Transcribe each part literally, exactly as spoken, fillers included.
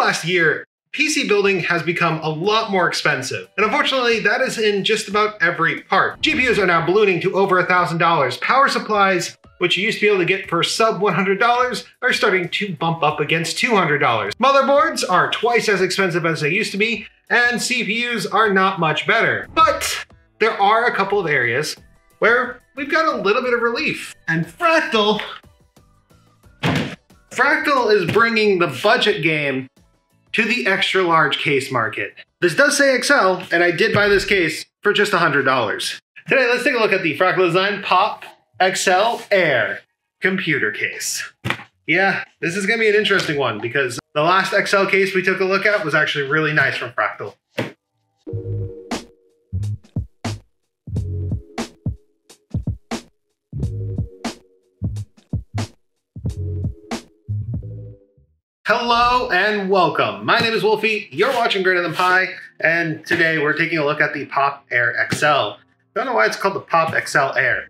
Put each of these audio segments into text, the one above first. last year, P C building has become a lot more expensive, and unfortunately that is in just about every part. G P Us are now ballooning to over a thousand dollars. Power supplies, which you used to be able to get for sub one hundred dollars, are starting to bump up against two hundred dollars. Motherboards are twice as expensive as they used to be, and C P Us are not much better. But there are a couple of areas where we've got a little bit of relief. And Fractal, Fractal is bringing the budget game to the extra large case market. This does say X L, and I did buy this case for just one hundred dollars. Today, let's take a look at the Fractal Design Pop X L Air computer case. Yeah, this is gonna be an interesting one because the last X L case we took a look at was actually really nice from Fractal. Hello and welcome. My name is Wolfie, you're watching Greater Than Pie, and today we're taking a look at the Pop Air X L. Don't know why it's called the Pop X L Air.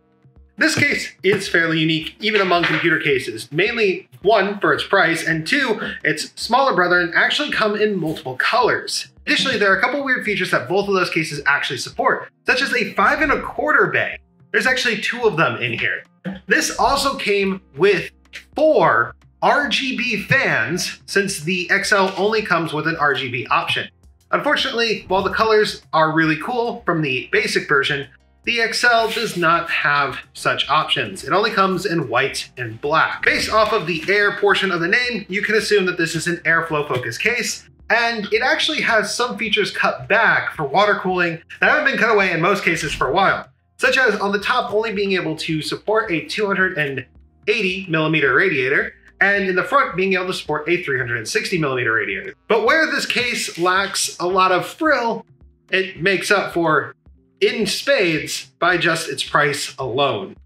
This case is fairly unique, even among computer cases. Mainly, one, for its price, and two, its smaller brethren actually come in multiple colors. Additionally, there are a couple weird features that both of those cases actually support, such as a five and a quarter bay. There's actually two of them in here. This also came with four R G B fans, since the X L only comes with an R G B option. Unfortunately, while the colors are really cool from the basic version, the X L does not have such options. It only comes in white and black. Based off of the air portion of the name, you can assume that this is an airflow focused case, and it actually has some features cut back for water cooling that haven't been cut away in most cases for a while, such as on the top only being able to support a two hundred eighty millimeter radiator, and in the front being able to support a three hundred sixty millimeter radiator. But where this case lacks a lot of frill, it makes up for in spades by just its price alone.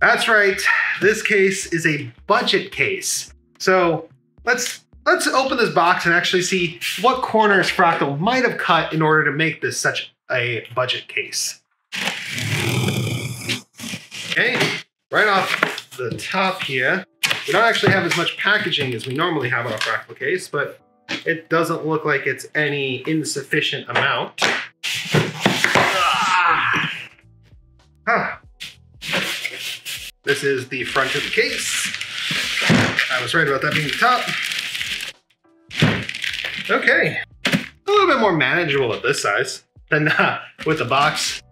That's right, this case is a budget case. So let's let's open this box and actually see what corners Fractal might have cut in order to make this such a budget case. Okay, right off the top here, we don't actually have as much packaging as we normally have on a Fractal case, but it doesn't look like it's any insufficient amount. Ah. Ah. This is the front of the case. I was right about that being the top. Okay, a little bit more manageable at this size than uh, with the box.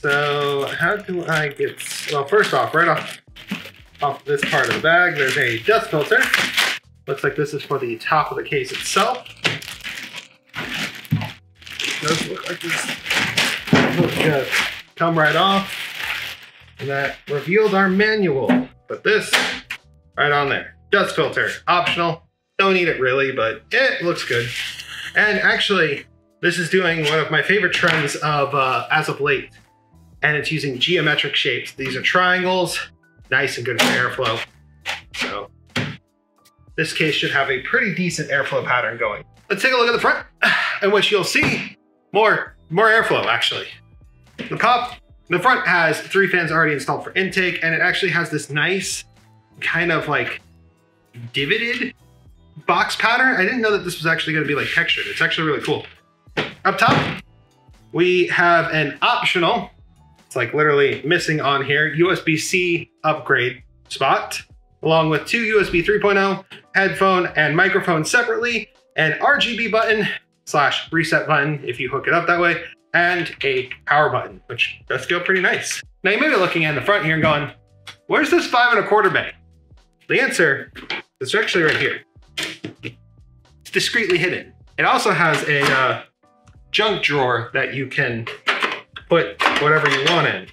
So how do I get, well, first off, right off, off this part of the bag, there's a dust filter. Looks like this is for the top of the case itself. It does look like this. Just come right off, and that revealed our manual. But this, right on there, dust filter, optional. Don't need it really, but it looks good. And actually, this is doing one of my favorite trends of uh, as of late, and it's using geometric shapes. These are triangles, nice and good for airflow. So this case should have a pretty decent airflow pattern going. Let's take a look at the front, and what you'll see, more, more airflow actually. The pop, the front has three fans already installed for intake, and it actually has this nice kind of like divoted box pattern. I didn't know that this was actually gonna be like textured. It's actually really cool. Up top, we have an optional, it's like literally missing on here, U S B C upgrade spot, along with two U S B three point oh, headphone and microphone separately, an R G B button slash reset button if you hook it up that way, and a power button, which does feel pretty nice. Now you may be looking at the front here and going, where's this five and a quarter bay? The answer is actually right here. It's discreetly hidden. It also has a uh, junk drawer that you can put whatever you want in.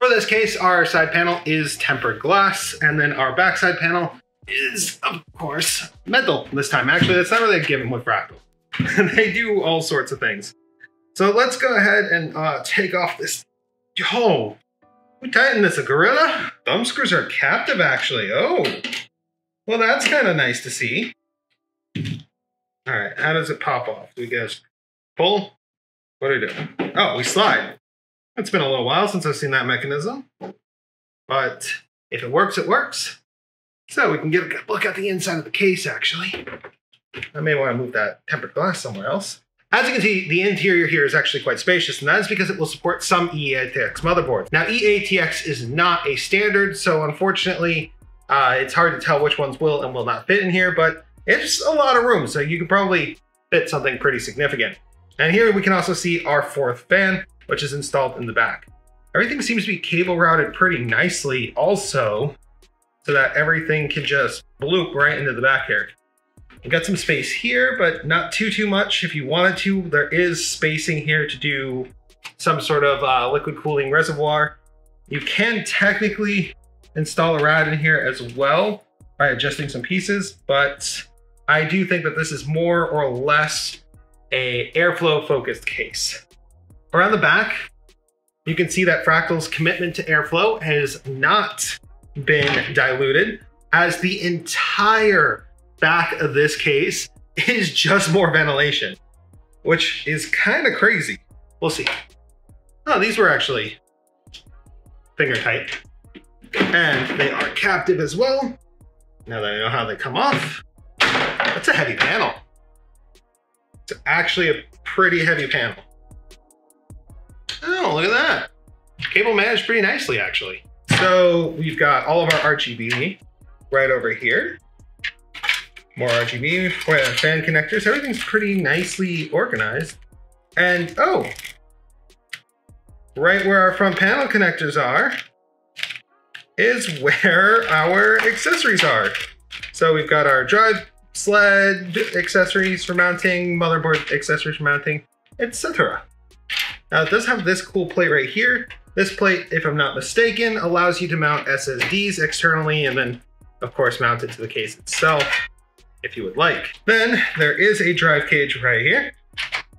For this case, our side panel is tempered glass, and then our backside panel is, of course, metal this time. Actually, that's not really a given with Fractal. They do all sorts of things. So let's go ahead and uh, take off this. Oh, we tightened this a gorilla. Thumb screws are captive actually. Oh, well, that's kind of nice to see. All right, how does it pop off? Do we just pull? What do we do? Oh, we slide. It's been a little while since I've seen that mechanism, but if it works, it works. So we can get a good look at the inside of the case actually. I may want to move that tempered glass somewhere else. As you can see, the interior here is actually quite spacious, and that is because it will support some E A T X motherboards. Now, E A T X is not a standard, so unfortunately, uh, it's hard to tell which ones will and will not fit in here, but it's a lot of room, so you could probably fit something pretty significant. And here we can also see our fourth fan, which is installed in the back. Everything seems to be cable routed pretty nicely also, so that everything can just bloop right into the back here. We've got some space here, but not too, too much. If you wanted to, there is spacing here to do some sort of uh, liquid cooling reservoir. You can technically install a rad in here as well by adjusting some pieces, but I do think that this is more or less a airflow focused case. Around the back, you can see that Fractal's commitment to airflow has not been diluted, as the entire back of this case is just more ventilation, which is kind of crazy. We'll see. Oh, these were actually finger tight, and they are captive as well. Now that I know how they come off, that's a heavy panel. It's actually a pretty heavy panel. Oh, look at that. Cable managed pretty nicely, actually. So we've got all of our R G B right over here. More R G B, fan connectors, everything's pretty nicely organized. And oh, right where our front panel connectors are is where our accessories are. So we've got our drive sled accessories for mounting, motherboard accessories for mounting, et cetera. Now it does have this cool plate right here. This plate, if I'm not mistaken, allows you to mount S S Ds externally and then of course mount it to the case itself, if you would like. Then there is a drive cage right here.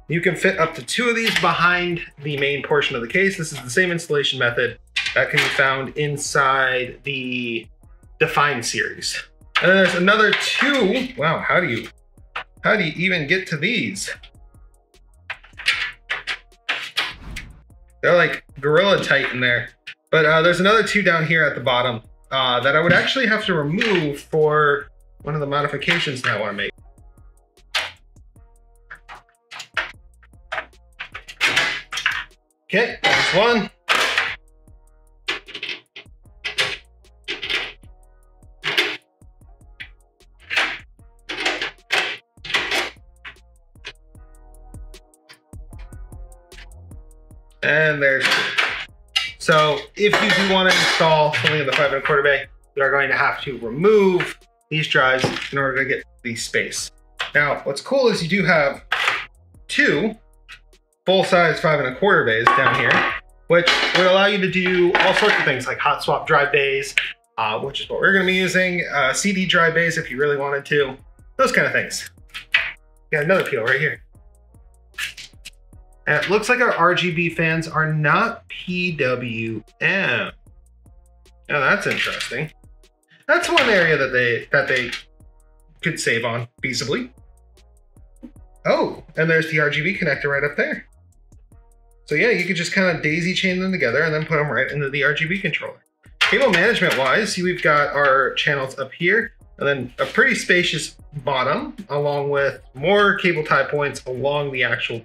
You can fit up to two of these behind the main portion of the case. This is the same installation method that can be found inside the Define series. And then there's another two. Wow, how do you, how do you even get to these? They're like gorilla tight in there. But uh, there's another two down here at the bottom uh, that I would actually have to remove for one of the modifications that I want to make. Okay, that's one. And there's two. So if you do want to install something in the five and a quarter bay, you are going to have to remove these drives in order to get the space. Now, what's cool is you do have two full-size five and a quarter bays down here, which would allow you to do all sorts of things like hot swap drive bays, uh, which is what we're gonna be using, uh, C D drive bays if you really wanted to, those kind of things. Got another peel right here. And it looks like our R G B fans are not P W M. Now that's interesting. That's one area that they that they could save on feasibly. Oh, and there's the R G B connector right up there. So yeah, you could just kind of daisy chain them together and then put them right into the R G B controller. Cable management wise, we've got our channels up here and then a pretty spacious bottom along with more cable tie points along the actual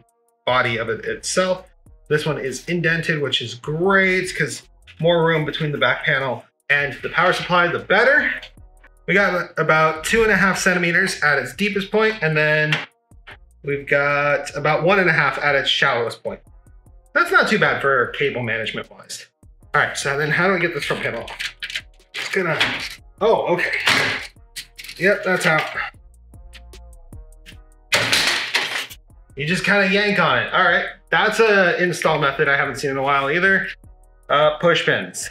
body of it itself. This one is indented, which is great because more room between the back panel and the power supply, the better. We got about two and a half centimeters at its deepest point, and then we've got about one and a half at its shallowest point. That's not too bad for cable management wise. All right, so then how do I get this front panel off? It's gonna, oh, okay. Yep, that's out. You just kind of yank on it. All right, that's a install method I haven't seen in a while either. Uh, push pins.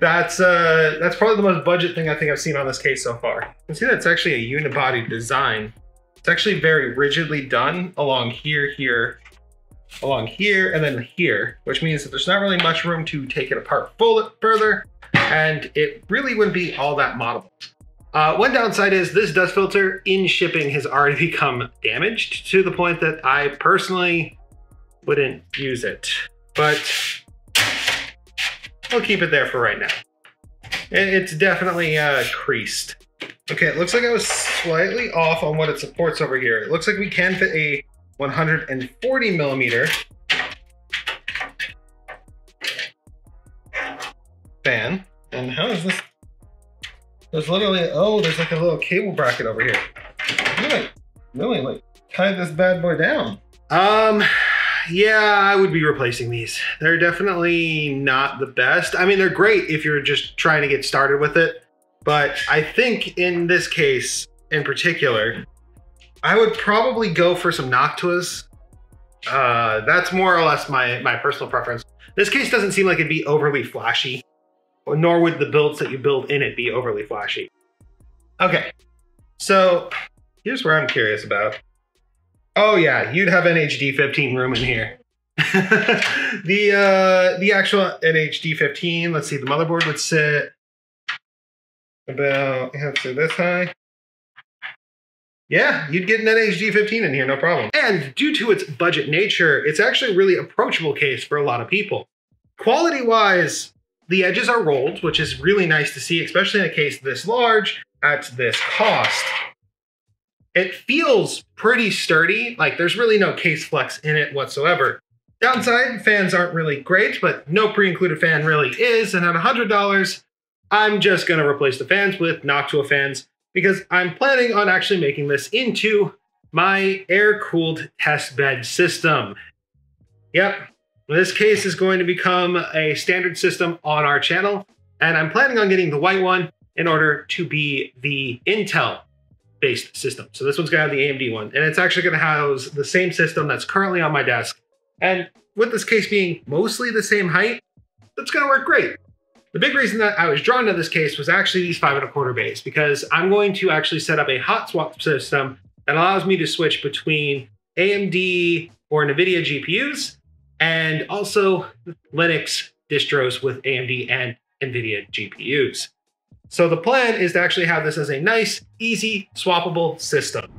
that's uh that's probably the most budget thing I think I've seen on this case so far. You can see that it's actually a unibody design. It's actually very rigidly done along here, here, along here, and then here, which means that there's not really much room to take it apart full further, and it really wouldn't be all that moddable. Uh, one downside is this dust filter in shipping has already become damaged to the point that I personally wouldn't use it, but we'll keep it there for right now. It's definitely uh, creased. Okay, it looks like I was slightly off on what it supports over here. It looks like we can fit a one hundred forty millimeter fan. And how is this? There's literally, oh, there's like a little cable bracket over here. Really, really like tie this bad boy down. Um, yeah, I would be replacing these. They're definitely not the best. I mean, they're great if you're just trying to get started with it. But I think in this case in particular, I would probably go for some Noctuas. Uh, that's more or less my, my personal preference. This case doesn't seem like it'd be overly flashy, nor would the builds that you build in it be overly flashy. Okay, so here's where I'm curious about. Oh yeah, you'd have N H D fifteen room in here. the, uh, the actual N H D fifteen, let's see, the motherboard would sit about, let's see, this high. Yeah, you'd get an N H D fifteen in here, no problem. And due to its budget nature, it's actually a really approachable case for a lot of people. Quality-wise, the edges are rolled, which is really nice to see, especially in a case this large at this cost. It feels pretty sturdy, like there's really no case flex in it whatsoever. Downside, fans aren't really great, but no pre-included fan really is, and at one hundred dollars, I'm just gonna replace the fans with Noctua fans because I'm planning on actually making this into my air-cooled test bed system. Yep, this case is going to become a standard system on our channel, and I'm planning on getting the white one in order to be the Intel-based system. So this one's gonna have the A M D one, and it's actually gonna house the same system that's currently on my desk. And with this case being mostly the same height, that's gonna work great. The big reason that I was drawn to this case was actually these five and a quarter bays, because I'm going to actually set up a hot swap system that allows me to switch between A M D or NVIDIA G P Us and also Linux distros with A M D and NVIDIA G P Us. So the plan is to actually have this as a nice, easy, swappable system.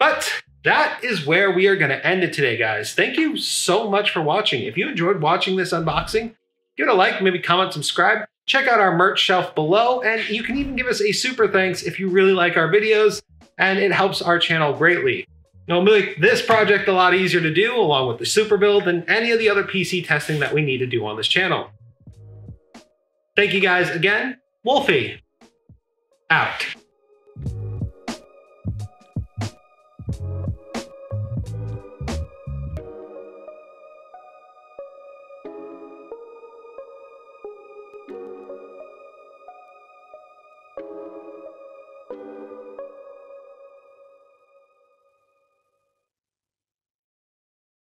But that is where we are going to end it today, guys. Thank you so much for watching. If you enjoyed watching this unboxing, give it a like, maybe comment, subscribe, check out our merch shelf below, and you can even give us a super thanks if you really like our videos, and it helps our channel greatly. It'll make this project a lot easier to do, along with the super build and any of the other P C testing that we need to do on this channel. Thank you guys again. Wolfie, out.